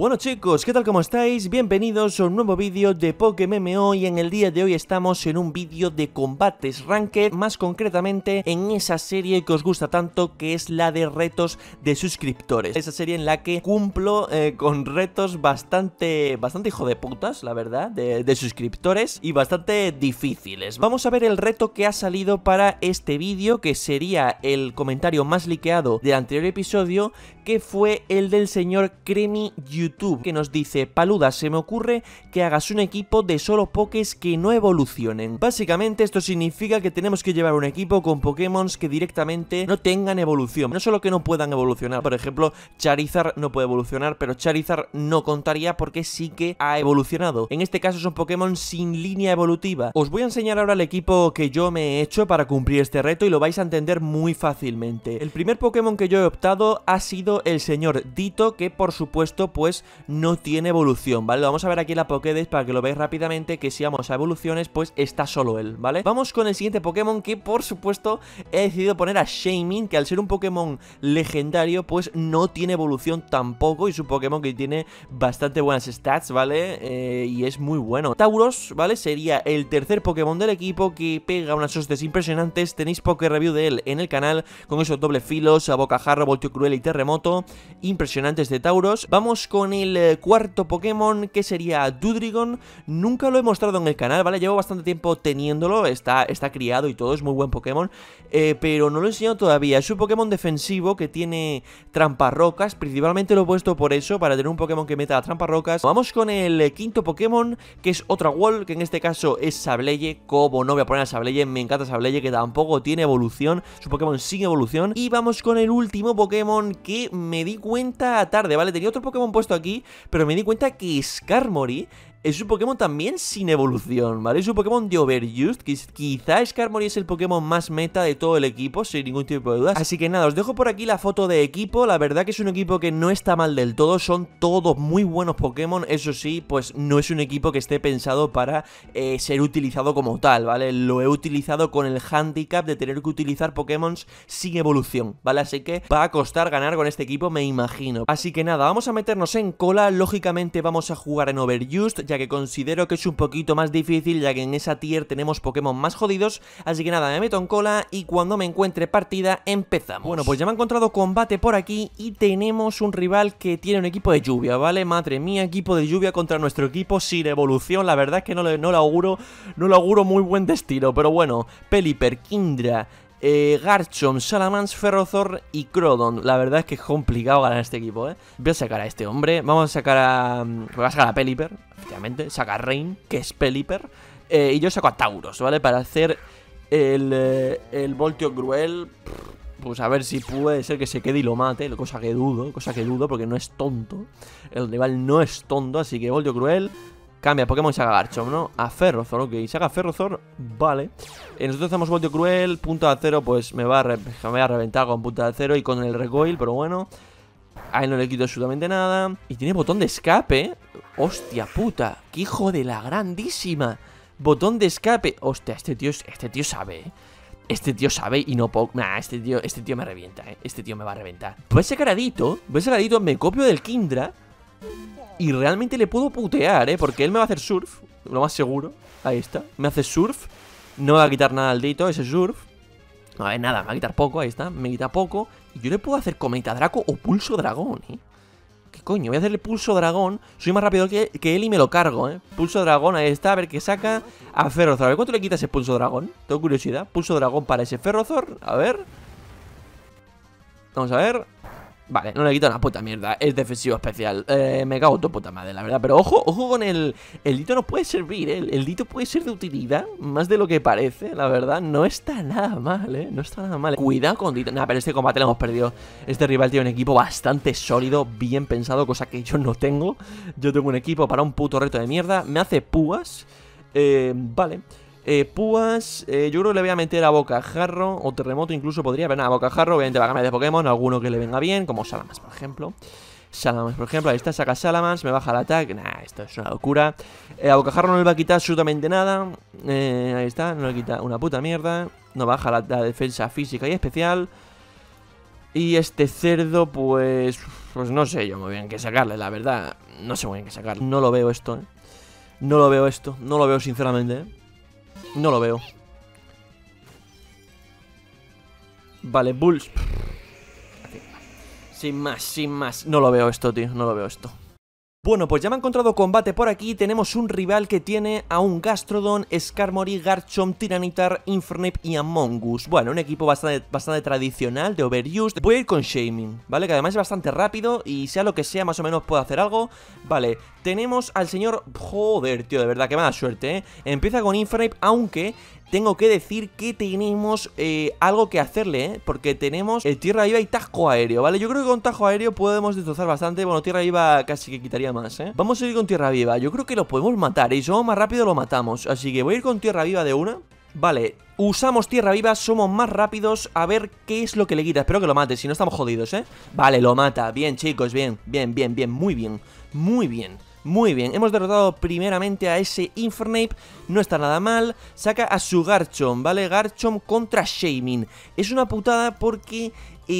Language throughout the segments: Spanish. Bueno chicos, ¿qué tal cómo estáis? Bienvenidos a un nuevo vídeo de PokeMMO y en el día de hoy estamos en un vídeo de combates ranked, más concretamente en esa serie que os gusta tanto que es la de retos de suscriptores. Esa serie en la que cumplo con retos bastante hijo de putas, la verdad, de suscriptores y bastante difíciles. Vamos a ver el reto que ha salido para este vídeo, que sería el comentario más liqueado del anterior episodio, que fue el del señor Cremi YouTube, que nos dice: Paluda, se me ocurre que hagas un equipo de solo pokés que no evolucionen. Básicamente esto significa que tenemos que llevar un equipo con Pokémon que directamente no tengan evolución. No solo que no puedan evolucionar, por ejemplo Charizard no puede evolucionar, pero Charizard no contaría porque sí que ha evolucionado. En este caso son Pokémon sin línea evolutiva. Os voy a enseñar ahora el equipo que yo me he hecho para cumplir este reto y lo vais a entender muy fácilmente. El primer Pokémon que yo he optado ha sido el señor Ditto, que por supuesto pues no tiene evolución, ¿vale? Lo vamos a ver aquí en la Pokédex para que lo veáis rápidamente, que si vamos a evoluciones, pues está solo él, ¿vale? Vamos con el siguiente Pokémon, que por supuesto he decidido poner a Shaymin, que al ser un Pokémon legendario, pues no tiene evolución tampoco, y es un Pokémon que tiene bastante buenas stats, ¿vale? Y es muy bueno. Tauros, ¿vale? Sería el tercer Pokémon del equipo, que pega unas hostes impresionantes. Tenéis Poké Review de él en el canal, con esos doble filos, a bocajarro, voltio cruel y terremoto, impresionantes de Tauros. Vamos con el cuarto Pokémon, que sería Dugtrigón. Nunca lo he mostrado en el canal, ¿vale? Llevo bastante tiempo teniéndolo, está criado y todo, es muy buen Pokémon, pero no lo he enseñado todavía. Es un Pokémon defensivo que tiene tramparrocas, principalmente lo he puesto por eso, para tener un Pokémon que meta tramparrocas. Vamos con el quinto Pokémon, que es otra Wall, que en este caso es Sableye. Como no voy a poner a Sableye, me encanta Sableye, que tampoco tiene evolución, es un Pokémon sin evolución. Y vamos con el último Pokémon, que me di cuenta tarde, ¿vale? Tenía otro Pokémon puesto aquí, pero me di cuenta que Skarmory es un Pokémon también sin evolución, ¿vale? Es un Pokémon de Overused, que quizá Skarmory es el Pokémon más meta de todo el equipo, sin ningún tipo de dudas. Así que nada, os dejo por aquí la foto de equipo. La verdad que es un equipo que no está mal del todo, son todos muy buenos Pokémon. Eso sí, pues no es un equipo que esté pensado para ser utilizado como tal, ¿vale? Lo he utilizado con el handicap de tener que utilizar Pokémon sin evolución, ¿vale? Así que va a costar ganar con este equipo, me imagino. Así que nada, vamos a meternos en cola. Lógicamente vamos a jugar en Overused, ya que considero que es un poquito más difícil, ya que en esa tier tenemos Pokémon más jodidos. Así que nada, me meto en cola y cuando me encuentre partida empezamos. Bueno, pues ya me he encontrado combate por aquí y tenemos un rival que tiene un equipo de lluvia, ¿vale? Madre mía, equipo de lluvia contra nuestro equipo sin evolución. La verdad es que no le auguro muy buen destino, pero bueno. Pelipper, Kindra, Garchomp, Salamence, Ferrozor y Groudon. La verdad es que es complicado ganar este equipo, ¿eh? Voy a sacar a este hombre. Voy a sacar a Pelipper, efectivamente. Saca a Rain, que es Pelipper. Y yo saco a Tauros, ¿vale? Para hacer el voltio cruel. Pues a ver si puede ser que se quede y lo mate. Cosa que dudo, porque no es tonto. El rival no es tonto, así que voltio cruel. Cambia Pokémon y saca Garchomp, ¿no? A Ferrozor, ok. Saca Ferrozor, vale. Nosotros hacemos voltio cruel, punta de cero, pues me va a reventar con punta de cero y con el recoil, pero bueno. A él no le quito absolutamente nada. Y tiene botón de escape. Hostia puta, qué hijo de la grandísima. Botón de escape. Hostia, este tío sabe, ¿eh? Este tío sabe y no poco. Nah, este tío me revienta, ¿eh? Este tío me va a reventar. Voy a sacar a Ditto, me copio del Kindra. Y realmente le puedo putear, ¿eh? Porque él me va a hacer surf, lo más seguro. Ahí está, me hace surf. No me va a quitar nada al Ditto, ese surf. A ver, nada, me va a quitar poco, ahí está. Me quita poco, y yo le puedo hacer cometa draco o pulso dragón, ¿eh? ¿Qué coño? Voy a hacerle pulso dragón. Soy más rápido que él y me lo cargo, ¿eh? Pulso dragón, ahí está, a ver qué saca. A Ferrozor, a ver cuánto le quita ese pulso dragón. Tengo curiosidad, pulso dragón para ese Ferrozor. A ver. Vamos a ver. Vale, no le quito una puta mierda, es defensivo especial. Me cago en tu puta madre, la verdad. Pero ojo con el... El Ditto nos puede servir, ¿eh? El Ditto puede ser de utilidad, más de lo que parece, la verdad. No está nada mal, ¿eh? No está nada mal. Cuidado con Ditto. Nah, pero este combate lo hemos perdido. Este rival tiene un equipo bastante sólido, bien pensado, cosa que yo no tengo. Yo tengo un equipo para un puto reto de mierda. Me hace púas. Vale. Púas, yo creo que le voy a meter a bocajarro o terremoto, incluso podría. Pero nada, bocajarro, obviamente va a cambiar de Pokémon, alguno que le venga bien, como Salamence, por ejemplo. Salamence, por ejemplo, ahí está, saca Salamence, me baja el ataque. Nah, esto es una locura. A bocajarro no le va a quitar absolutamente nada. Ahí está, no le quita una puta mierda. No baja la defensa física y especial. Y este cerdo, pues no sé yo muy bien qué sacarle, la verdad. No sé muy bien qué sacarle. No lo veo esto, ¿eh? No lo veo esto. No lo veo, sinceramente, ¿eh? No lo veo. Vale, Bulls. Sin más. No lo veo esto, tío. No lo veo esto. Bueno, pues ya me he encontrado combate por aquí. Tenemos un rival que tiene a un Gastrodon, Skarmory, Garchomp, Tyranitar, Infernape y Amoonguss. Bueno, un equipo bastante tradicional de overused. Voy a ir con Shaymin, ¿vale? Que además es bastante rápido y sea lo que sea, más o menos puede hacer algo. Vale, tenemos al señor... Joder, tío, de verdad, qué mala suerte, ¿eh? Empieza con Infernape, aunque... tengo que decir que tenemos algo que hacerle, ¿eh? Porque tenemos tierra viva y tajo aéreo, ¿vale? Yo creo que con tajo aéreo podemos destrozar bastante. Bueno, tierra viva casi que quitaría más, ¿eh? Vamos a ir con tierra viva. Yo creo que lo podemos matar. Y si somos más rápido lo matamos. Así que voy a ir con tierra viva de una. Vale, usamos tierra viva, somos más rápidos. A ver qué es lo que le quita. Espero que lo mate, si no estamos jodidos, ¿eh? Vale, lo mata. Bien, chicos, bien. Muy bien, muy bien. Muy bien, hemos derrotado primeramente a ese Infernape, no está nada mal. Saca a su Garchomp, ¿vale? Garchomp contra Shaymin. Es una putada porque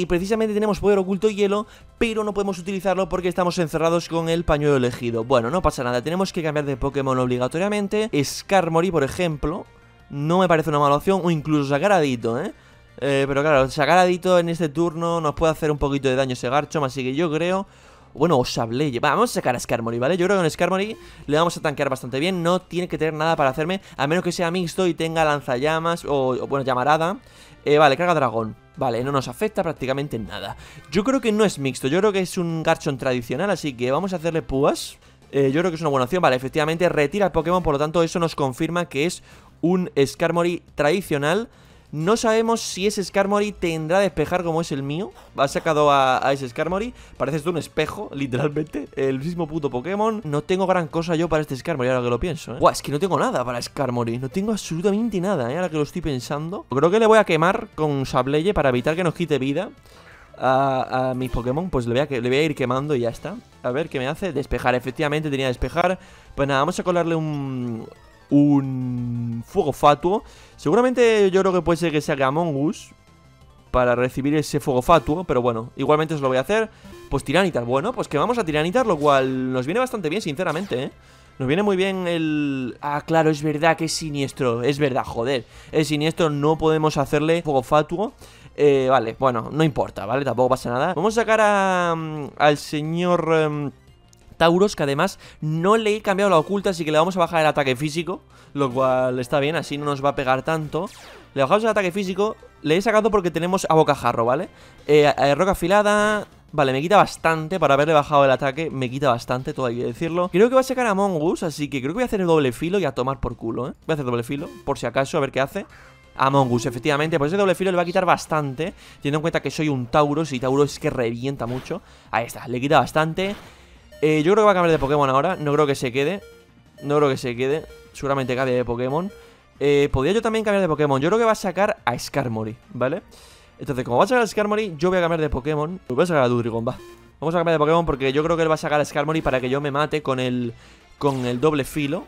precisamente tenemos poder oculto y hielo, pero no podemos utilizarlo porque estamos encerrados con el pañuelo elegido. Bueno, no pasa nada, tenemos que cambiar de Pokémon obligatoriamente. Skarmory, por ejemplo, no me parece una mala opción, o incluso sacar a Ditto, ¿eh? Pero claro, sacar a Ditto en este turno nos puede hacer un poquito de daño ese Garchomp, así que yo creo... Bueno, o Sableye. Vamos a sacar a Skarmory, ¿vale? Yo creo que con Skarmory le vamos a tanquear bastante bien. No tiene que tener nada para hacerme, a menos que sea mixto y tenga lanzallamas o bueno, llamarada. Vale, carga dragón. Vale, no nos afecta prácticamente nada. Yo creo que no es mixto, yo creo que es un Garchomp tradicional, así que vamos a hacerle púas. Yo creo que es una buena opción. Vale, efectivamente retira el Pokémon, por lo tanto eso nos confirma que es un Skarmory tradicional. No sabemos si ese Skarmory tendrá despejar como es el mío. Ha sacado a ese Skarmory. Parece esto un espejo, literalmente. El mismo puto Pokémon. No tengo gran cosa yo para este Skarmory, ahora que lo pienso, ¿eh? Buah, es que no tengo nada para Skarmory. No tengo absolutamente nada, ¿eh? Ahora que lo estoy pensando. Creo que le voy a quemar con Sableye para evitar que nos quite vida a mis Pokémon. Pues le voy a ir quemando y ya está. A ver qué me hace. Despejar, efectivamente tenía que despejar. Pues nada, vamos a colarle un fuego fatuo. Seguramente yo creo que puede ser que saque Amoonguss para recibir ese fuego fatuo, pero bueno, igualmente os lo voy a hacer. Pues Tyranitar, bueno, pues que vamos a Tyranitar, lo cual nos viene bastante bien, sinceramente, ¿eh? Nos viene muy bien el... Ah, claro, es verdad que es siniestro, es verdad, joder. Es siniestro, no podemos hacerle fuego fatuo. Vale, bueno, no importa, ¿vale? Tampoco pasa nada. Vamos a sacar al señor... Tauros, que además no le he cambiado la oculta, así que le vamos a bajar el ataque físico, lo cual está bien, así no nos va a pegar tanto. Le bajamos el ataque físico, le he sacado porque tenemos a bocajarro, ¿vale? Roca afilada, vale, me quita bastante, para haberle bajado el ataque, me quita bastante, todo hay que decirlo. Creo que va a sacar a Amoonguss, así que creo que voy a hacer el doble filo y a tomar por culo, ¿eh? Voy a hacer doble filo, por si acaso, a ver qué hace. Amoonguss, efectivamente, pues ese doble filo le va a quitar bastante, teniendo en cuenta que soy un Tauros y Tauros es que revienta mucho. Ahí está, le quita bastante. Yo creo que va a cambiar de Pokémon ahora. No creo que se quede. Seguramente cambie de Pokémon. Podría yo también cambiar de Pokémon. Yo creo que va a sacar a Skarmory, ¿vale? Entonces, como va a sacar a Skarmory, yo voy a cambiar de Pokémon. Voy a sacar a Dugtrigón, va. Vamos a cambiar de Pokémon porque yo creo que él va a sacar a Skarmory para que yo me mate con el doble filo.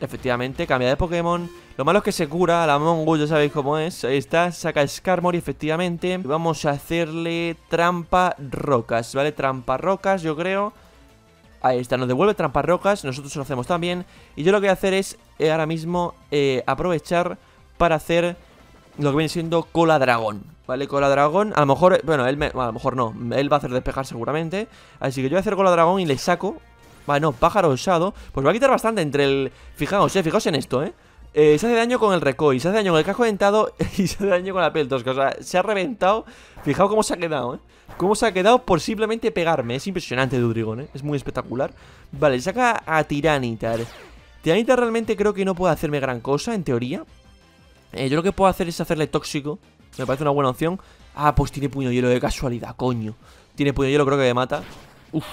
Efectivamente, cambia de Pokémon. Lo malo es que se cura, la Amoonguss ya sabéis cómo es. Ahí está, saca a Skarmory, efectivamente. Vamos a hacerle trampa rocas, ¿vale? Trampa rocas, yo creo. Ahí está, nos devuelve trampas rocas, nosotros lo hacemos también. Y yo lo que voy a hacer es, ahora mismo, aprovechar para hacer lo que viene siendo cola dragón, ¿vale? Cola dragón, a lo mejor, bueno, a lo mejor no, él va a hacer despejar seguramente. Así que yo voy a hacer cola dragón y le saco, vale, no, pájaro osado. Pues va a quitar bastante entre el, fijaos en esto, se hace daño con el recoil, se hace daño con el casco dentado y se hace daño con la piel tosca. O sea, se ha reventado, fijaos cómo se ha quedado, cómo se ha quedado por simplemente pegarme. Es impresionante Dugtrigón, Es muy espectacular. Vale, saca a Tyranitar. Tyranitar realmente creo que no puede hacerme gran cosa, en teoría. Yo lo que puedo hacer es hacerle tóxico. Me parece una buena opción. Ah, pues tiene puño hielo de casualidad, coño. Tiene puño hielo, creo que me mata. Uf,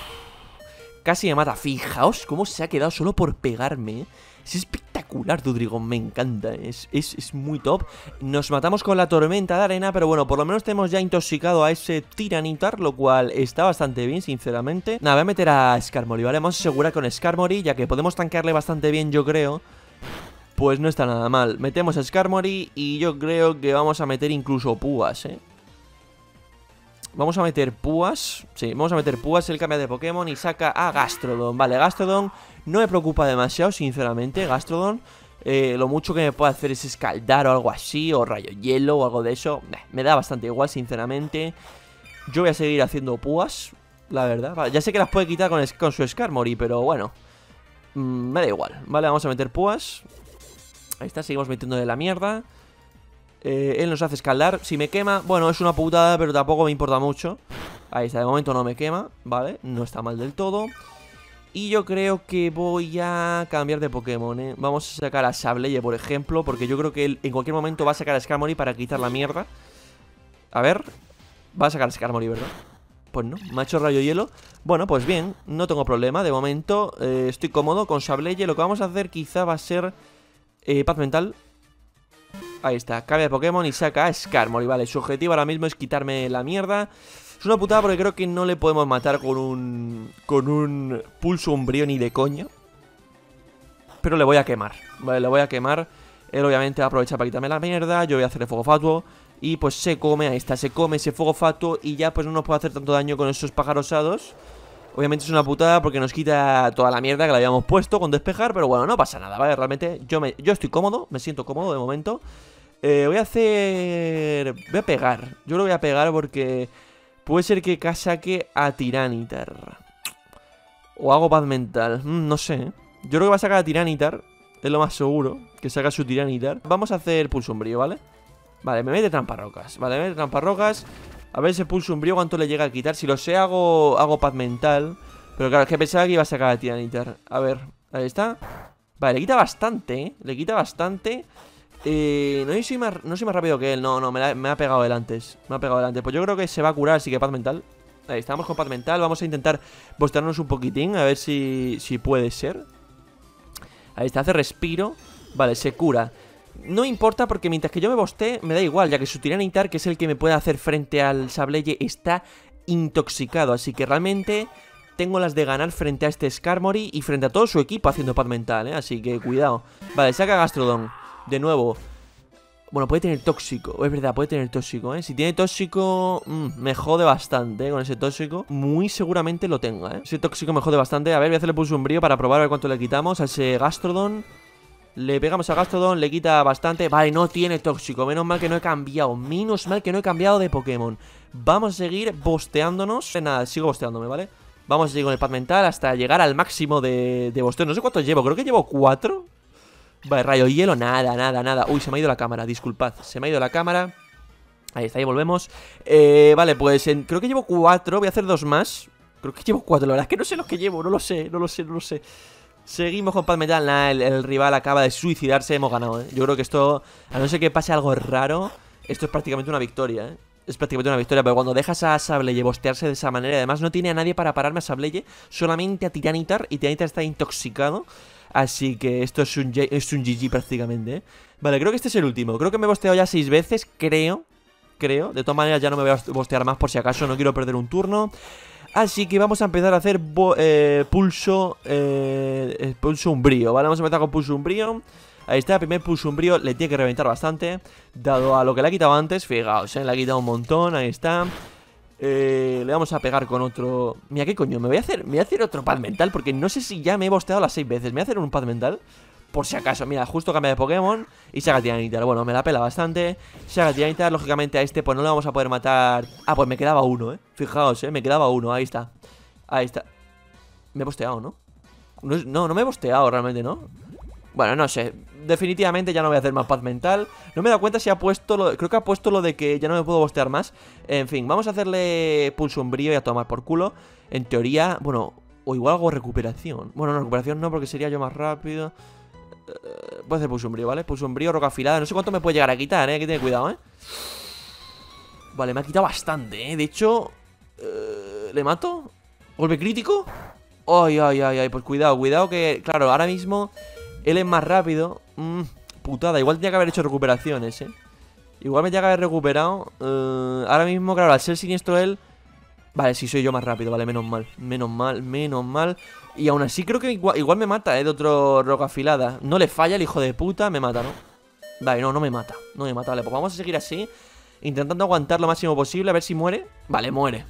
casi me mata. Fijaos cómo se ha quedado solo por pegarme, Es espectacular Dugtrigón, me encanta, es muy top. Nos matamos con la tormenta de arena, pero bueno, por lo menos tenemos ya intoxicado a ese Tyranitar, lo cual está bastante bien, sinceramente. Nada, voy a meter a Skarmory, ¿vale? Vamos a asegurar con Skarmory, ya que podemos tanquearle bastante bien, yo creo. Pues no está nada mal. Metemos a Skarmory y yo creo que vamos a meter incluso púas, Vamos a meter púas. Sí, vamos a meter púas. Él cambia de Pokémon y saca a Gastrodon. Vale, Gastrodon no me preocupa demasiado, sinceramente. Gastrodon, lo mucho que me puede hacer es escaldar o algo así, o rayo hielo o algo de eso. Me da bastante igual, sinceramente. Yo voy a seguir haciendo púas, la verdad. Vale, ya sé que las puede quitar con su Skarmory, pero bueno, me da igual. Vale, vamos a meter púas. Ahí está, seguimos metiendo de la mierda. Él nos hace escaldar. Si me quema, bueno, es una putada, pero tampoco me importa mucho. Ahí está, de momento no me quema. Vale, no está mal del todo. Y yo creo que voy a cambiar de Pokémon, ¿eh? Vamos a sacar a Sableye, por ejemplo, porque yo creo que él en cualquier momento va a sacar a Skarmory para quitar la mierda. A ver, va a sacar a Skarmory, ¿verdad? Pues no, me ha hecho rayo hielo. Bueno, pues bien, no tengo problema. De momento estoy cómodo con Sableye. Lo que vamos a hacer quizá va a ser paz mental. Ahí está, cambia de Pokémon y saca a Skarmory. Vale, su objetivo ahora mismo es quitarme la mierda. Es una putada porque creo que no le podemos matar con un pulso umbrío ni de coña. Pero le voy a quemar, vale, le voy a quemar. Él obviamente va a aprovechar para quitarme la mierda. Yo voy a hacerle fuego fatuo y pues se come, ahí está, se come ese fuego fatuo. Y ya pues no nos puede hacer tanto daño con esos pájarosados. Obviamente es una putada porque nos quita toda la mierda que le habíamos puesto con despejar. Pero bueno, no pasa nada, vale, realmente yo estoy cómodo, me siento cómodo de momento. Voy a hacer... voy a pegar, yo lo voy a pegar porque... puede ser que saque a Tyranitar. O hago paz mental. No sé. Yo creo que va a sacar a Tyranitar. Es lo más seguro. Que saca su Tyranitar. Vamos a hacer pulso umbrío, ¿vale? Vale, me mete tramparrocas. Vale, me mete tramparrocas. A ver ese pulso umbrío cuánto le llega a quitar. Si lo sé, hago paz mental. Pero claro, es que pensaba que iba a sacar a Tyranitar. A ver, ahí está. Vale, le quita bastante, ¿eh? Le quita bastante. No soy más rápido que él. No, me ha pegado él antes. Me ha pegado él antes. Pues yo creo que se va a curar, así que paz mental. Ahí estamos con paz mental. Vamos a intentar bostearnos un poquitín. A ver si puede ser. Ahí está, hace respiro. Vale, se cura. No importa porque mientras que yo me bostee, me da igual, ya que su Tyranitar, que es el que me puede hacer frente al Sableye, está intoxicado. Así que realmente tengo las de ganar frente a este Skarmory y frente a todo su equipo haciendo paz mental, ¿eh? Así que cuidado. Vale, saca Gastrodon. De nuevo. Bueno, puede tener tóxico. Es verdad, puede tener tóxico, ¿eh? Si tiene tóxico, me jode bastante, ¿eh? Con ese tóxico. Muy seguramente lo tenga, ¿eh? Ese tóxico me jode bastante. A ver, voy a hacerle pulso umbrío para probar a ver cuánto le quitamos a ese Gastrodon. Le pegamos a Gastrodon, le quita bastante. Vale, no tiene tóxico. Menos mal que no he cambiado. Menos mal que no he cambiado de Pokémon. Vamos a seguir bosteándonos. Nada, sigo bosteándome, ¿vale? Vamos a seguir con el pad mental hasta llegar al máximo de bosteo. No sé cuántos llevo, creo que llevo 4. Vale, rayo hielo, nada. Uy, se me ha ido la cámara, disculpad. Se me ha ido la cámara. Ahí está, ahí volvemos. Vale, pues creo que llevo 4. Voy a hacer 2 más. Creo que llevo 4, la verdad es que no sé los que llevo. No lo sé. Seguimos con paz mental. Nah, el rival acaba de suicidarse. Hemos ganado, ¿eh? Yo creo que esto, a no ser que pase algo raro, esto es prácticamente una victoria, ¿eh? Es prácticamente una victoria, pero cuando dejas a Sableye bostearse de esa manera, además no tiene a nadie para pararme a Sableye, solamente a Tyranitar. Y Tyranitar está intoxicado. Así que esto es un GG prácticamente, ¿eh? Vale, creo que este es el último. Creo que me he bosteado ya 6 veces, creo. De todas maneras ya no me voy a bostear más por si acaso, no quiero perder un turno. Así que vamos a empezar a hacer pulso umbrío, ¿vale? Vamos a empezar con pulso umbrío. Ahí está, el primer pulso umbrío le tiene que reventar bastante, dado a lo que le ha quitado antes. Fijaos, ¿eh? Le ha quitado un montón, ahí está. Le vamos a pegar con otro... Mira, ¿qué coño? Me voy a hacer otro pad mental porque no sé si ya me he bosteado las 6 veces. Me voy a hacer un pad mental por si acaso. Mira, justo cambia de Pokémon y saca Tyranitar. Bueno, me la pela bastante. Saca Tyranitar, lógicamente a este pues no le vamos a poder matar. Ah, pues me quedaba uno, ¿eh? Fijaos, ¿eh? Me quedaba uno, ahí está. Ahí está. Me he bosteado, ¿no? No me he bosteado realmente, ¿no? Bueno, no sé. Definitivamente ya no voy a hacer más paz mental. No me he dado cuenta si ha puesto lo... Creo que ha puesto lo de que ya no me puedo bostear más. En fin, vamos a hacerle pulso umbrío y a tomar por culo. En teoría, bueno, o igual hago recuperación. Bueno, no, recuperación no, porque sería yo más rápido. Voy a hacer pulso umbrío, ¿vale? Pulso umbrío, roca afilada. No sé cuánto me puede llegar a quitar, ¿eh? Hay que tener cuidado, ¿eh? Vale, me ha quitado bastante, ¿eh? De hecho, ¿le mato? ¿Golpe crítico? Ay, pues cuidado que... Claro, ahora mismo... Él es más rápido. Putada, igual tenía que haber hecho recuperaciones, ¿eh? Igual me tenía que haber recuperado. Ahora mismo, claro, al ser siniestro él... Vale, sí, soy yo más rápido, vale, menos mal. Y aún así creo que igual me mata, ¿eh? De otro roca afilada. No le falla el hijo de puta, me mata, ¿no? Vale, no me mata, vale, pues vamos a seguir así. intentando aguantar lo máximo posible. A ver si muere. Vale, muere.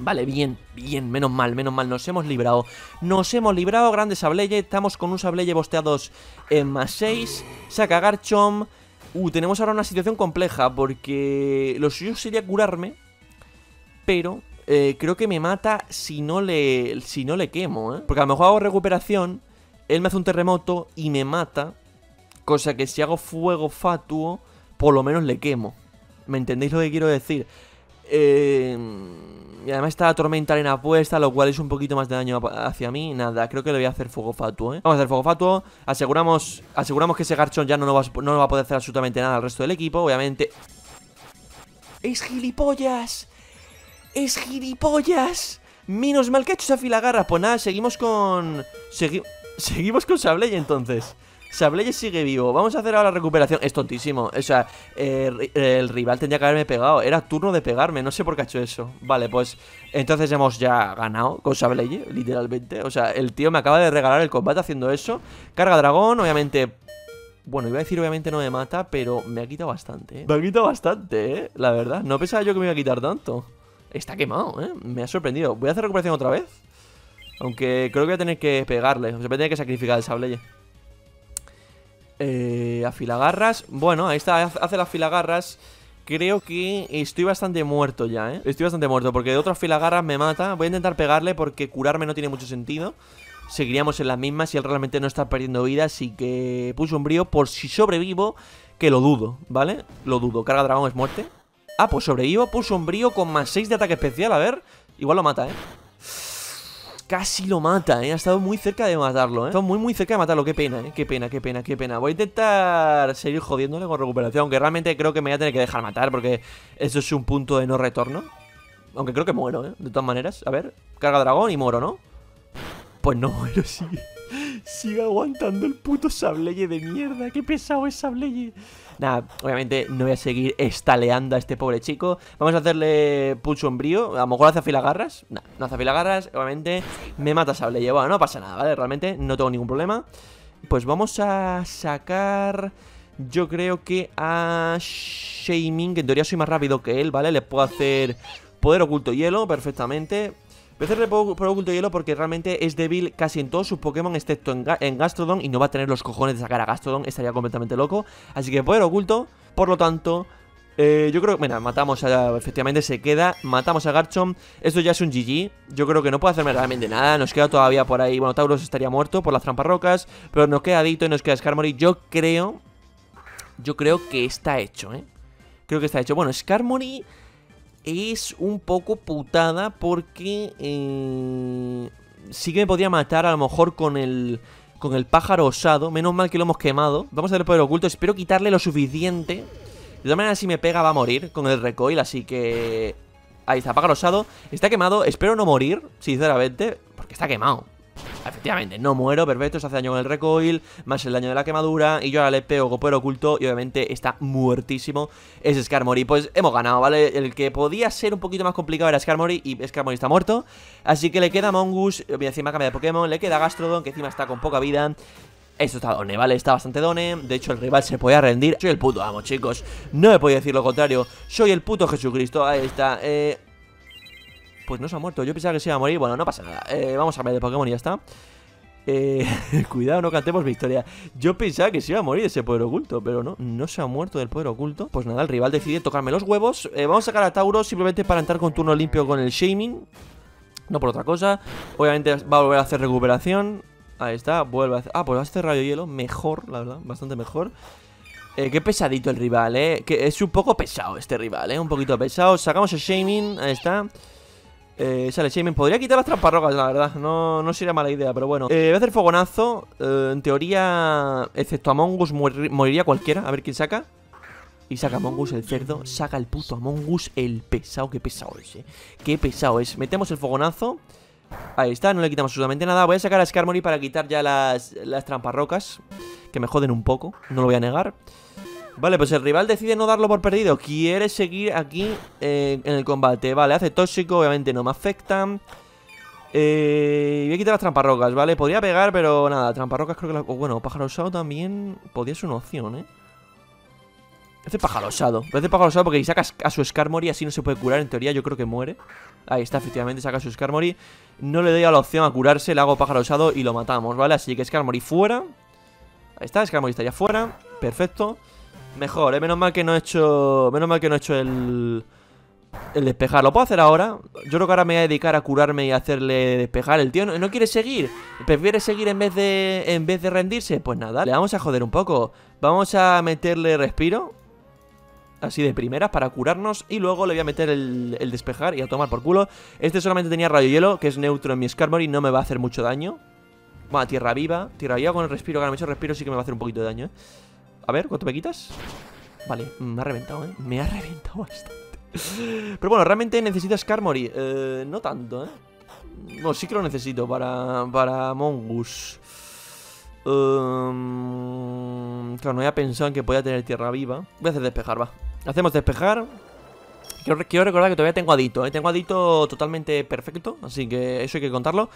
Vale, bien, bien, menos mal, nos hemos librado. Nos hemos librado, grande Sableye. Estamos con un Sableye bosteados en más 6, saca Garchomp. Tenemos ahora una situación compleja, porque lo suyo sería curarme, pero creo que me mata si no le quemo, ¿eh? Porque a lo mejor hago recuperación, él me hace un terremoto y me mata. Cosa que si hago fuego fatuo, por lo menos le quemo. ¿Me entendéis lo que quiero decir? Y además está la tormenta arena puesta, lo cual es un poquito más de daño hacia mí. Nada, creo que le voy a hacer fuego fatuo, ¿eh? Vamos a hacer fuego fatuo. Aseguramos que ese Garchomp ya no va a poder hacer absolutamente nada al resto del equipo, obviamente. ¡Es gilipollas! ¡Es gilipollas! Menos mal que ha hecho esa filagarra. Pues nada, seguimos con Sableye entonces. Sableye sigue vivo. Vamos a hacer ahora la recuperación. Es tontísimo. O sea, el rival tendría que haberme pegado. Era turno de pegarme. No sé por qué ha hecho eso. Vale, pues entonces hemos ya ganado con Sableye, literalmente. O sea, el tío me acaba de regalar el combate haciendo eso. Carga dragón, obviamente. Bueno, iba a decir obviamente no me mata, pero me ha quitado bastante, ¿eh? Me ha quitado bastante, ¿eh? La verdad, no pensaba yo que me iba a quitar tanto. Está quemado, ¿eh? Me ha sorprendido. Voy a hacer recuperación otra vez, aunque creo que voy a tener que pegarle. O sea, voy a tener que sacrificar el Sableye. Afilagarras. Bueno, ahí está, hace las afilagarras. Creo que estoy bastante muerto ya, ¿eh? Estoy bastante muerto porque de otras afilagarras me mata. Voy a intentar pegarle porque curarme no tiene mucho sentido. Seguiríamos en las mismas y él realmente no está perdiendo vida. Así que puso un brío por si sobrevivo, que lo dudo, ¿vale? Lo dudo. Carga dragón es muerte. Ah, pues sobrevivo. Puso un brío con más 6 de ataque especial. A ver, igual lo mata, ¿eh? Casi lo mata, ¿eh? Ha estado muy cerca de matarlo, ¿eh? Ha estado muy cerca de matarlo. Qué pena, ¿eh? Qué pena, qué pena, qué pena. Voy a intentar seguir jodiéndole con recuperación, aunque realmente creo que me voy a tener que dejar matar, porque eso es un punto de no retorno. Aunque creo que muero, ¿eh? De todas maneras. A ver, carga dragón y muero, ¿no? Pues no, pero sigue aguantando el puto Sableye de mierda. Qué pesado es Sableye. Nada, obviamente no voy a seguir estaleando a este pobre chico. Vamos a hacerle pulso umbrío. A lo mejor hace afilagarras. Nah, no hace afilagarras. Obviamente me mata Sableye. Bueno, no pasa nada, ¿vale? Realmente no tengo ningún problema. Pues vamos a sacar, yo creo que a Shaymin, que en teoría soy más rápido que él, ¿vale? Le puedo hacer poder oculto hielo perfectamente. Voy a hacerle por oculto hielo porque realmente es débil casi en todos sus Pokémon, excepto en Gastrodon, y no va a tener los cojones de sacar a Gastrodon, estaría completamente loco. Así que poder oculto, por lo tanto, yo creo que, mira, matamos a... Efectivamente se queda, matamos a Garchomp. Esto ya es un GG, yo creo que no puede hacerme realmente nada, nos queda todavía por ahí. Bueno, Tauros estaría muerto por las trampas rocas, pero nos queda Ditto y nos queda Skarmory. Yo creo que está hecho, ¿eh? Creo que está hecho. Bueno, Skarmory es un poco putada porque sí que me podía matar a lo mejor con el pájaro osado. Menos mal que lo hemos quemado. Vamos a hacer el poder oculto. Espero quitarle lo suficiente. De todas maneras, si me pega va a morir con el recoil. Así que ahí está, pájaro osado. Está quemado. Espero no morir, sinceramente, porque está quemado. Efectivamente, no muero, perfecto, se hace daño con el recoil, más el daño de la quemadura, y yo ahora le pego con poder oculto, y obviamente está muertísimo. Es Skarmory, pues hemos ganado, ¿vale? El que podía ser un poquito más complicado era Skarmory, y Skarmory está muerto, así que le queda Amoonguss, encima cambia de Pokémon, le queda Gastrodon, que encima está con poca vida. Esto está done, ¿vale? Está bastante done. De hecho, el rival se podía rendir. Soy el puto amo, chicos, no me podía decir lo contrario. Soy el puto Jesucristo, ahí está, Pues no se ha muerto, yo pensaba que se iba a morir. Bueno, no pasa nada, vamos a cambiar de Pokémon y ya está. Cuidado, no cantemos victoria. Yo pensaba que se iba a morir ese poder oculto, pero no, no se ha muerto del poder oculto. Pues nada, el rival decide tocarme los huevos. Vamos a sacar a Tauros simplemente para entrar con turno limpio con el Shaymin, no por otra cosa. Obviamente va a volver a hacer recuperación. Ahí está, vuelve a hacer... Ah, pues va a hacer rayo hielo, mejor, la verdad, bastante mejor. Qué pesadito el rival, que es un poco pesado este rival, un poquito pesado. Sacamos a Shaymin, ahí está. Sale Shaymin, podría quitar las trampas rojas, la verdad. No sería mala idea, pero bueno. Voy a hacer fogonazo. En teoría, excepto Amoonguss, moriría cualquiera. A ver quién saca. Y saca Amoonguss, el cerdo. Saca el puto Amoonguss, el pesado. Qué pesado es, Qué pesado es. Metemos el fogonazo. Ahí está, no le quitamos absolutamente nada. Voy a sacar a Skarmory para quitar ya las trampas rocas, que me joden un poco, no lo voy a negar. Vale, pues el rival decide no darlo por perdido. Quiere seguir aquí en el combate. Vale, hace tóxico, obviamente no me afecta. Voy a quitar las tramparrocas, ¿vale? Podría pegar, pero nada, tramparrocas creo que... Bueno, pájaro usado también podría ser una opción, Parece pájaro osado. Parece pájaro osado porque saca a su Skarmory. Así no se puede curar, en teoría. Yo creo que muere. Ahí está, efectivamente, saca a su Skarmory. No le doy a la opción a curarse. Le hago pájaro osado y lo matamos, ¿vale? Así que Skarmory fuera. Ahí está, Skarmory está ya fuera. Perfecto. Mejor, ¿eh? Menos mal que no he hecho... Menos mal que no he hecho el despejar. Lo puedo hacer ahora. Yo creo que ahora me voy a dedicar a curarme y a hacerle despejar. El tío no quiere seguir. Prefiere seguir en vez de rendirse. Pues nada, le vamos a joder un poco. Vamos a meterle respiro, así de primeras, para curarnos. Y luego le voy a meter el despejar y a tomar por culo. Este solamente tenía rayo hielo, que es neutro en mi Skarmory. No me va a hacer mucho daño. Bueno, tierra viva. Tierra viva con el respiro. Que ahora me he hecho respiro, sí que me va a hacer un poquito de daño, ¿eh? A ver, ¿cuánto me quitas? Vale, me ha reventado, ¿eh? Me ha reventado bastante. Pero bueno, realmente necesito Skarmory. No tanto, ¿eh? No, sí que lo necesito para Amoonguss. Claro, no había pensado en que podía tener tierra viva. Voy a hacer despejar, va. Hacemos despejar. Quiero recordar que todavía tengo a Ditto, ¿eh? Tengo a Ditto totalmente perfecto, así que eso hay que contarlo.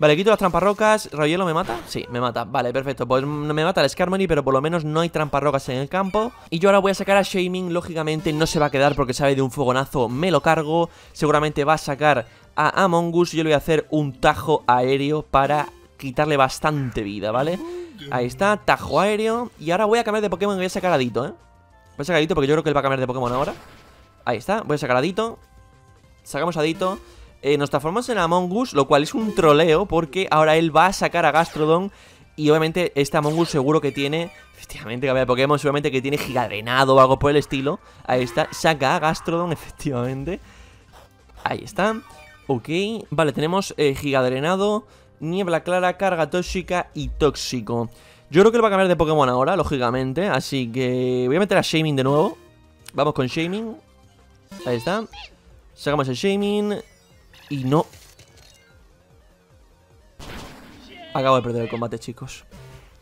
Vale, quito las tramparrocas. ¿Rayuelo me mata? Sí, me mata. Vale, perfecto. Pues me mata el Skarmory, pero por lo menos no hay tramparrocas en el campo. Y yo ahora voy a sacar a Shaymin. Lógicamente no se va a quedar porque sabe de un fogonazo. Me lo cargo. Seguramente va a sacar a Amoonguss. Yo le voy a hacer un tajo aéreo para quitarle bastante vida, ¿vale? Ahí está, tajo aéreo. Y ahora voy a cambiar de Pokémon y voy a sacar a Ditto, ¿eh? Voy a sacar a Ditto porque yo creo que él va a cambiar de Pokémon ahora. Ahí está, voy a sacar a Ditto. Sacamos a Ditto. Nos transformamos en Amoonguss, lo cual es un troleo porque ahora él va a sacar a Gastrodon. Y obviamente este Amoonguss seguro que tiene, efectivamente, cambia de Pokémon, seguramente que tiene Gigadrenado o algo por el estilo. Ahí está, saca a Gastrodon, efectivamente. Ahí está. Ok, vale, tenemos Gigadrenado, Niebla Clara, Carga Tóxica y Tóxico. Yo creo que él va a cambiar de Pokémon ahora, lógicamente. Así que voy a meter a Shaymin de nuevo. Vamos con Shaymin. Ahí está. Sacamos a Shaymin. Y no... Acabo de perder el combate, chicos.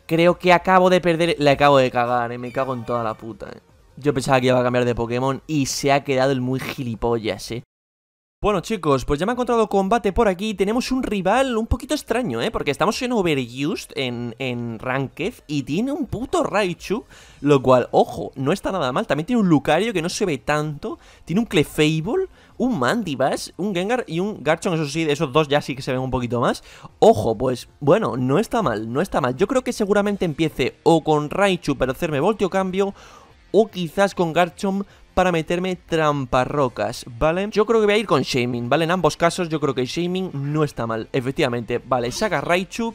Creo que acabo de perder... Le acabo de cagar, ¿eh? Me cago en toda la puta, ¿eh? Yo pensaba que iba a cambiar de Pokémon y se ha quedado el muy gilipollas, ¿eh? Bueno, chicos, pues ya me he encontrado combate por aquí. Tenemos un rival un poquito extraño, ¿eh? Porque estamos en Overused, en Ranked, y tiene un puto Raichu, lo cual, ojo, no está nada mal. También tiene un Lucario que no se ve tanto. Tiene un Clefable, un Mandibas, un Gengar y un Garchomp. Eso sí, esos dos ya sí que se ven un poquito más. Ojo, pues, bueno, no está mal, no está mal. Yo creo que seguramente empiece o con Raichu para hacerme volteo cambio, o quizás con Garchomp para meterme tramparrocas, ¿vale? Yo creo que voy a ir con Shaymin, ¿vale? En ambos casos yo creo que Shaymin no está mal, efectivamente. Vale, saca Raichu.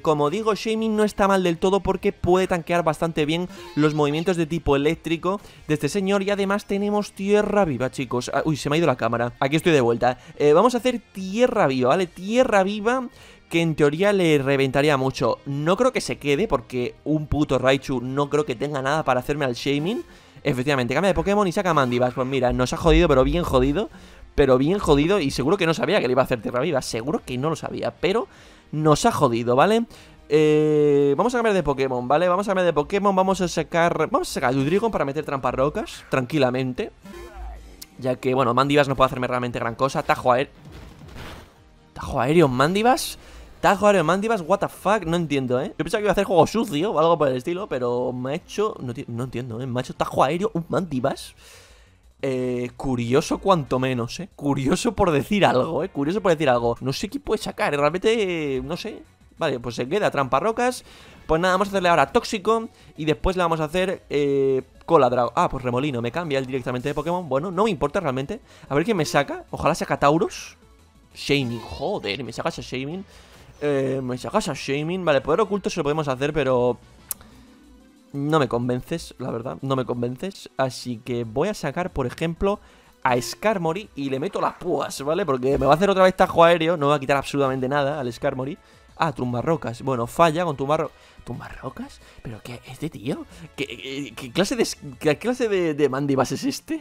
Como digo, Shaymin no está mal del todo porque puede tanquear bastante bien los movimientos de tipo eléctrico de este señor. Y además tenemos tierra viva, chicos. Uy, se me ha ido la cámara. Aquí estoy de vuelta. Vamos a hacer tierra viva, ¿vale? Tierra viva... que en teoría le reventaría mucho. No creo que se quede porque un puto Raichu no creo que tenga nada para hacerme al Shaymin. Efectivamente, cambia de Pokémon y saca a Mandibas. Pues mira, nos ha jodido, pero bien jodido. Pero bien jodido, y seguro que no sabía que le iba a hacer tierra viva. Seguro que no lo sabía, pero nos ha jodido, ¿vale? Vamos a cambiar de Pokémon, ¿vale? Vamos a cambiar de Pokémon, vamos a sacar a Dugtrigón para meter tramparrocas, tranquilamente. Ya que, bueno, Mandibas no puede hacerme realmente gran cosa. Tajo aéreo, Mandibas. Tajo aéreo Mandibas, what the fuck, no entiendo, ¿eh? Yo pensaba que iba a hacer juego sucio o algo por el estilo, pero me ha hecho... No entiendo, ¿eh? Me ha hecho tajo aéreo un Mandibas. Curioso cuanto menos, ¿eh? Curioso por decir algo, ¿eh? Curioso por decir algo. No sé qué puede sacar, ¿eh? Realmente, no sé. Vale, pues se queda tramparrocas. Pues nada, vamos a hacerle ahora tóxico y después le vamos a hacer Coladrago. Ah, pues remolino, me cambia él directamente de Pokémon. Bueno, no me importa realmente. A ver quién me saca, ojalá saca Tauros. Shaymin, joder, me sacas a Shaymin. Vale, poder oculto se lo podemos hacer, pero no me convences, la verdad. No me convences, así que voy a sacar, por ejemplo, a Skarmory. Y le meto las púas, ¿vale? Porque me va a hacer otra vez tajo aéreo. No me va a quitar absolutamente nada al Skarmory. Ah, tumbarrocas, bueno, falla con tumbarrocas, pero ¿qué es este tío? ¿Qué clase de Mandibas es este?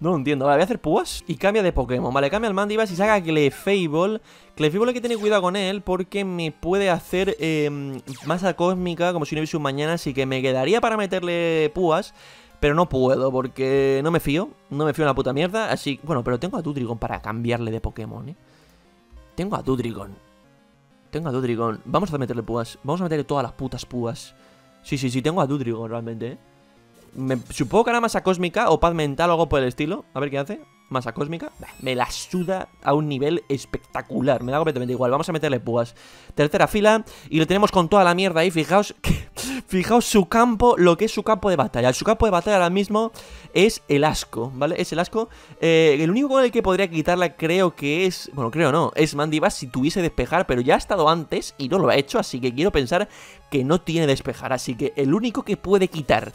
No lo entiendo. Vale, voy a hacer púas y cambia de Pokémon. Vale, cambia el Mandibas y saca Clefable. Clefable hay que tener cuidado con él porque me puede hacer masa cósmica como si no hubiese un mañana. Así que me quedaría para meterle púas, pero no puedo porque no me fío. No me fío en la puta mierda, así... Bueno, pero tengo a Dugtrigón para cambiarle de Pokémon, ¿eh? Tengo a Dugtrigón. Vamos a meterle púas. Vamos a meterle todas las putas púas. Sí, tengo a Dugtrigón realmente, ¿eh? Supongo que hará masa cósmica o paz mental o algo por el estilo. A ver qué hace. Masa cósmica. Me la suda a un nivel espectacular. Me da completamente igual. Vamos a meterle púas. Tercera fila. Y lo tenemos con toda la mierda ahí. Fijaos que, fijaos su campo, lo que es su campo de batalla. Su campo de batalla ahora mismo es el asco, ¿vale? Es el asco. El único con el que podría quitarla creo que es... Bueno, creo no. Es Mandibas si tuviese despejar, pero ya ha estado antes y no lo ha hecho. Así que quiero pensar que no tiene despejar. Así que el único que puede quitar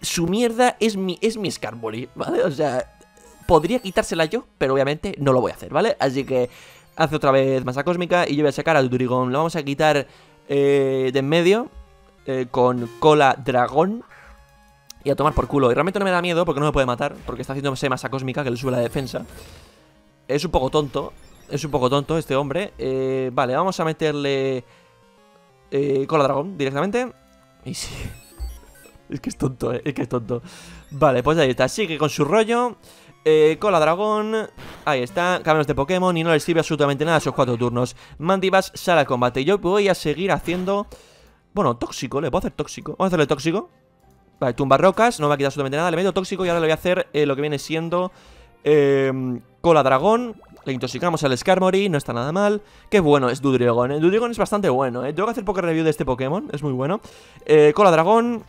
su mierda es mi Skarmory, ¿vale? O sea... Podría quitársela yo, pero obviamente no lo voy a hacer, ¿vale? Así que hace otra vez masa cósmica y yo voy a sacar al Dugtrigón. Lo vamos a quitar de en medio con cola dragón y a tomar por culo. Y realmente no me da miedo porque no me puede matar, porque está haciéndose masa cósmica que le sube la defensa. Es un poco tonto, este hombre. Vale, vamos a meterle cola dragón directamente. Y sí... Es que es tonto, es que es tonto. Vale, pues ahí está, sigue con su rollo. Cola dragón. Ahí está, cambios de Pokémon. Y no les sirve absolutamente nada a esos 4 turnos. Mandibas sale al combate. Yo voy a seguir haciendo... Bueno, tóxico, le puedo hacer tóxico. Vamos a hacerle tóxico. Vale, tumba rocas, no me va a quitar absolutamente nada. Le meto tóxico y ahora le voy a hacer lo que viene siendo cola dragón. Le intoxicamos al Skarmory, no está nada mal. Qué bueno es Dugtrigón. Dugtrigón es bastante bueno, tengo que hacer poker review de este Pokémon. Es muy bueno. Cola dragón.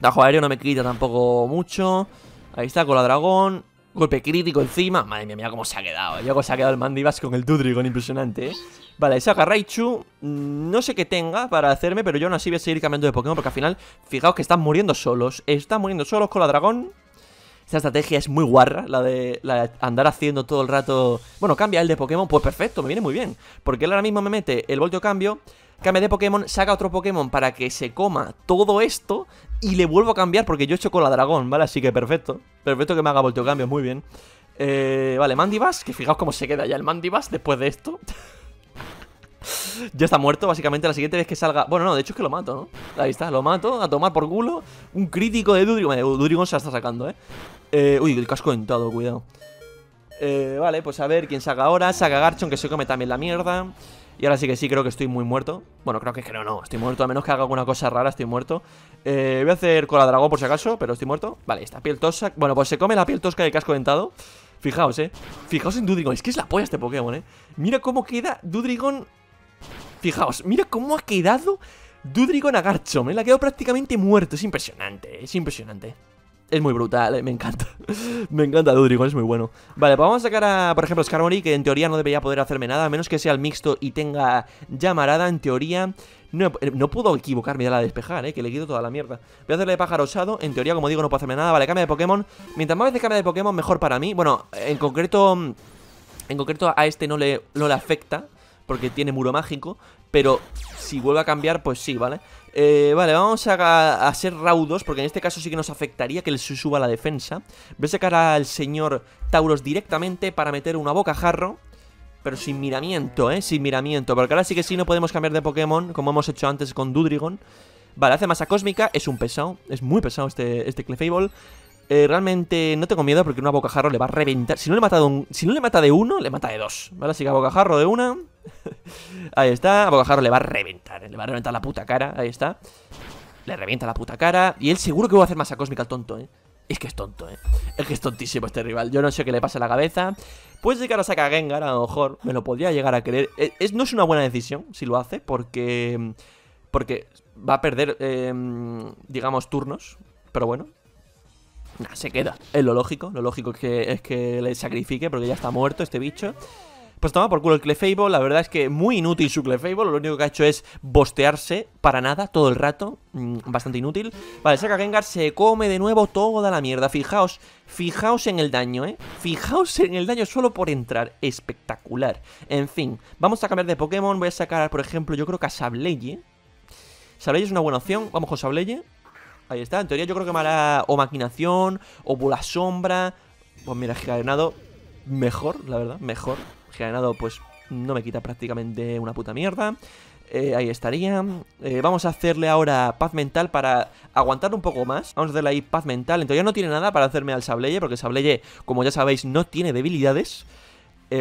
Dajo aéreo no me quita tampoco mucho. Ahí está, cola dragón. Golpe crítico encima. Madre mía, mira cómo se ha quedado. Ya cómo se ha quedado el Mandibas con el Dugtrigón. Impresionante, ¿eh? Vale, saca Raichu. No sé qué tenga para hacerme, pero yo aún así voy a seguir cambiando de Pokémon, porque al final, fijaos que están muriendo solos. Están muriendo solos con la dragón. Esta estrategia es muy guarra, la de andar haciendo todo el rato... Bueno, cambia el de Pokémon. Pues perfecto, me viene muy bien, porque él ahora mismo me mete el volteo cambio. Cambia de Pokémon, saca otro Pokémon para que se coma todo esto. Y le vuelvo a cambiar porque yo he hecho cola dragón, ¿vale? Así que perfecto. Perfecto que me haga volteo cambios, muy bien. Vale, Mandibas, que fijaos cómo se queda ya el Mandibas después de esto. Ya está muerto, básicamente. La siguiente vez que salga... Bueno, no, de hecho es que lo mato, ¿no? Ahí está, lo mato, a tomar por culo. Un crítico de Dugtrigón. Dugtrigón se la está sacando, uy, el casco dentado, cuidado. Vale, pues a ver quién saca ahora. Saca Garchomp, que se come también la mierda. Y ahora sí que sí, creo que estoy muy muerto. Bueno, creo que no, estoy muerto, a menos que haga alguna cosa rara. Estoy muerto. Voy a hacer cola dragón por si acaso, pero estoy muerto. Vale, esta piel tosca, bueno, pues se come la piel tosca del casco dentado. Fijaos, fijaos en Dugtrigón, es que es la polla este Pokémon, mira cómo queda Dugtrigón. Fijaos, mira cómo ha quedado Dugtrigón a Garchomp, le ha quedado prácticamente muerto. Es impresionante, es impresionante. Es muy brutal, me encanta. Me encanta Dugtrigón, es muy bueno. Vale, pues vamos a sacar a, por ejemplo, Skarmory, que en teoría no debería poder hacerme nada, a menos que sea el mixto y tenga llamarada, en teoría. No puedo equivocarme de la de despejar, que le quito toda la mierda. Voy a hacerle pájaro osado, en teoría, como digo, no puedo hacerme nada. Vale, cambia de Pokémon. Mientras más veces cambia de Pokémon, mejor para mí. Bueno, en concreto a este no le afecta, porque tiene muro mágico. Pero si vuelve a cambiar, pues sí, ¿vale? Vale, vamos a ser raudos, porque en este caso sí que nos afectaría que le suba la defensa. Voy a sacar al señor Tauros directamente para meter una bocajarro, pero sin miramiento, sin miramiento, porque ahora sí que sí no podemos cambiar de Pokémon, como hemos hecho antes con Dugtrigón. Vale, hace masa cósmica, es un pesado, es muy pesado este Clefable. Realmente no tengo miedo porque una bocajarro le va a reventar. Si no le mata de uno, le mata de dos, ¿vale? Así que a bocajarro de una. Ahí está, a bocajarro le va a reventar, le va a reventar la puta cara, ahí está. Le revienta la puta cara. Y él seguro que va a hacer masa cósmica al tonto, Es que es tonto, Es que es tontísimo este rival. Yo no sé qué le pasa a la cabeza. Puede ser que ahora saca a Gengar, a lo mejor. Me lo podría llegar a creer. No es una buena decisión si lo hace, porque va a perder, digamos, turnos. Pero bueno, nah, se queda, es lo lógico. Lo lógico es que le sacrifique, porque ya está muerto este bicho. Pues toma por culo el Clefable. La verdad es que muy inútil su Clefable. Lo único que ha hecho es bostearse para nada todo el rato, bastante inútil. Vale, saca Gengar, se come de nuevo toda la mierda. Fijaos en el daño, Fijaos en el daño solo por entrar. Espectacular. En fin, vamos a cambiar de Pokémon. Voy a sacar, por ejemplo, yo creo que a Sableye. Sableye es una buena opción, vamos con Sableye. Ahí está, en teoría yo creo que me hará o maquinación o bola sombra. Pues mira, Giganado mejor, la verdad, mejor. Giganado pues no me quita prácticamente una puta mierda. Ahí estaría. Vamos a hacerle ahora paz mental para aguantar un poco más. Vamos a hacerle ahí paz mental. En teoría no tiene nada para hacerme al Sableye, porque Sableye, como ya sabéis, no tiene debilidades.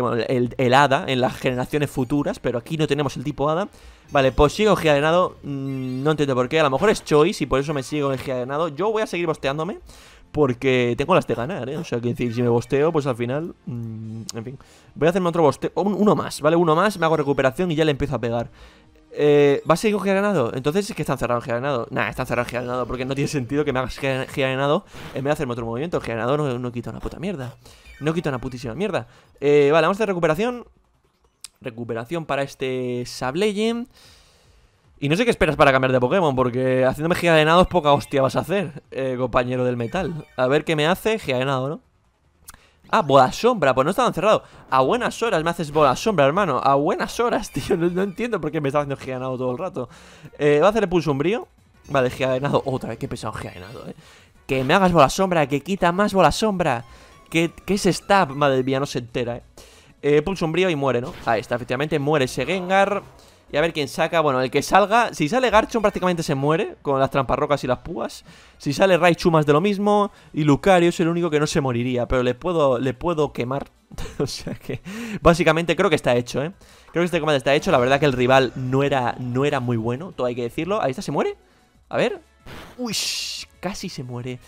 bueno, el hada en las generaciones futuras, pero aquí no tenemos el tipo hada. Vale, pues sigo en Giganenado, no entiendo por qué, a lo mejor es choice y por eso me sigo en Giganenado. Yo voy a seguir bosteándome porque tengo las de ganar, ¿eh? O sea, que decir, si me bosteo, pues al final, en fin. Voy a hacerme otro bosteo, uno más, ¿vale? Uno más, me hago recuperación y ya le empiezo a pegar. ¿Va a seguir con Giganenado? Entonces es que están cerrados en Giganenado. Nah, están cerrados en Giganenado porque no tiene sentido que me hagas Giganenado en vez de hacerme otro movimiento. Giganenado no quita una puta mierda. No quita una putísima mierda. Vale, vamos a hacer recuperación. Recuperación para este Sableye. Y no sé qué esperas para cambiar de Pokémon, porque haciéndome Giganenado es poca hostia vas a hacer, compañero del metal. A ver qué me hace Giganenado, ¿no? Ah, bola sombra, pues no estaban cerrados. A buenas horas me haces bola sombra, hermano. A buenas horas, tío, no entiendo por qué me está haciendo Giganenado todo el rato. Va a hacerle pulso umbrío. Vale, Giganenado, otra vez, qué pesado Giganenado, Que me hagas bola sombra, que quita más bola sombra. ¿Qué es esta? Madre mía, no se entera, pulso umbrío y muere, ¿no? Ahí está, efectivamente, muere ese Gengar. Y a ver quién saca, bueno, el que salga. Si sale Garchomp prácticamente se muere con las tramparrocas y las púas. Si sale Raichu más de lo mismo. Y Lucario es el único que no se moriría, pero le puedo quemar. O sea que básicamente creo que está hecho, creo que este combate está hecho. La verdad que el rival no era muy bueno, todo hay que decirlo. Ahí está, se muere, a ver. Uy, casi se muere.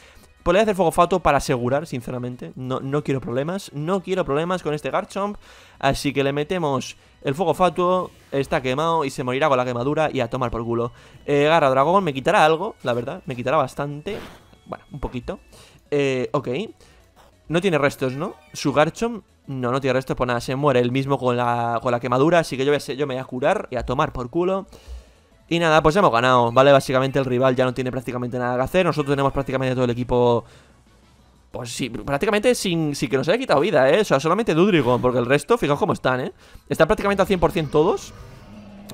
Pues le voy a hacer Fuego Fato para asegurar, sinceramente. No quiero problemas. No quiero problemas con este Garchomp. Así que le metemos el Fuego Fato. Está quemado y se morirá con la quemadura y a tomar por culo. Garra Dragón me quitará algo, la verdad. Me quitará bastante. Bueno, un poquito. Ok. No tiene restos, ¿no? Su Garchomp. No tiene restos. Pues nada, se muere él mismo con la quemadura. Así que yo me voy a curar y a tomar por culo. Y nada, pues ya hemos ganado, ¿vale? Básicamente el rival ya no tiene prácticamente nada que hacer. Nosotros tenemos prácticamente todo el equipo. Pues sí, prácticamente sin que nos haya quitado vida, ¿eh? O sea, solamente Dugtrigón, porque el resto, fijaos cómo están, ¿eh? Están prácticamente al 100% todos.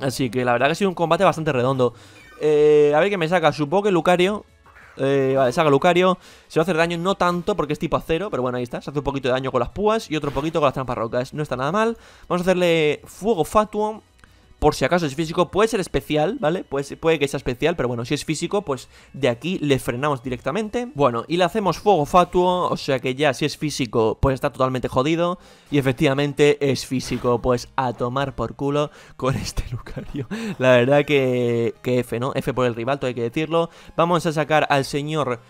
Así que la verdad que ha sido un combate bastante redondo. A ver qué me saca. Supongo que Lucario. Vale, saca Lucario. Se va a hacer daño, no tanto porque es tipo acero, pero bueno, ahí está. Se hace un poquito de daño con las púas y otro poquito con las trampas rocas. No está nada mal. Vamos a hacerle Fuego Fatuo. Por si acaso es físico, puede ser especial, ¿vale? Puede que sea especial, pero bueno, si es físico, pues de aquí le frenamos directamente. Bueno, y le hacemos Fuego Fatuo, o sea que ya si es físico, pues está totalmente jodido. Y efectivamente es físico, pues a tomar por culo con este Lucario. La verdad que F, ¿no? F por el rival, todo hay que decirlo. Vamos a sacar al señor...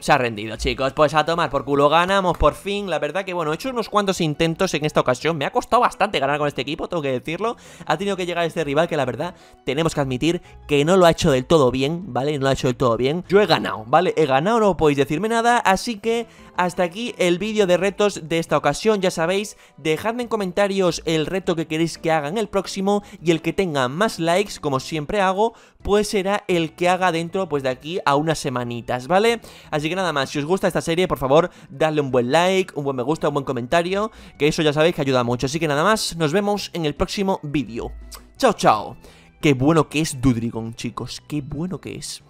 Se ha rendido, chicos, pues a tomar por culo. Ganamos por fin, la verdad que bueno, he hecho unos cuantos intentos en esta ocasión. Me ha costado bastante ganar con este equipo, tengo que decirlo. Ha tenido que llegar este rival que la verdad tenemos que admitir que no lo ha hecho del todo bien, ¿vale? No lo ha hecho del todo bien. Yo he ganado, ¿vale? He ganado, no podéis decirme nada. Así que hasta aquí el vídeo de retos de esta ocasión. Ya sabéis, dejadme en comentarios el reto que queréis que haga en el próximo. Y el que tenga más likes, como siempre hago, pues será el que haga dentro, pues de aquí a unas semanitas, ¿vale? Así que nada más, si os gusta esta serie, por favor, dadle un buen like, un buen me gusta, un buen comentario, que eso ya sabéis que ayuda mucho. Así que nada más, nos vemos en el próximo vídeo. Chao, chao. Qué bueno que es Dugtrigón, chicos, qué bueno que es.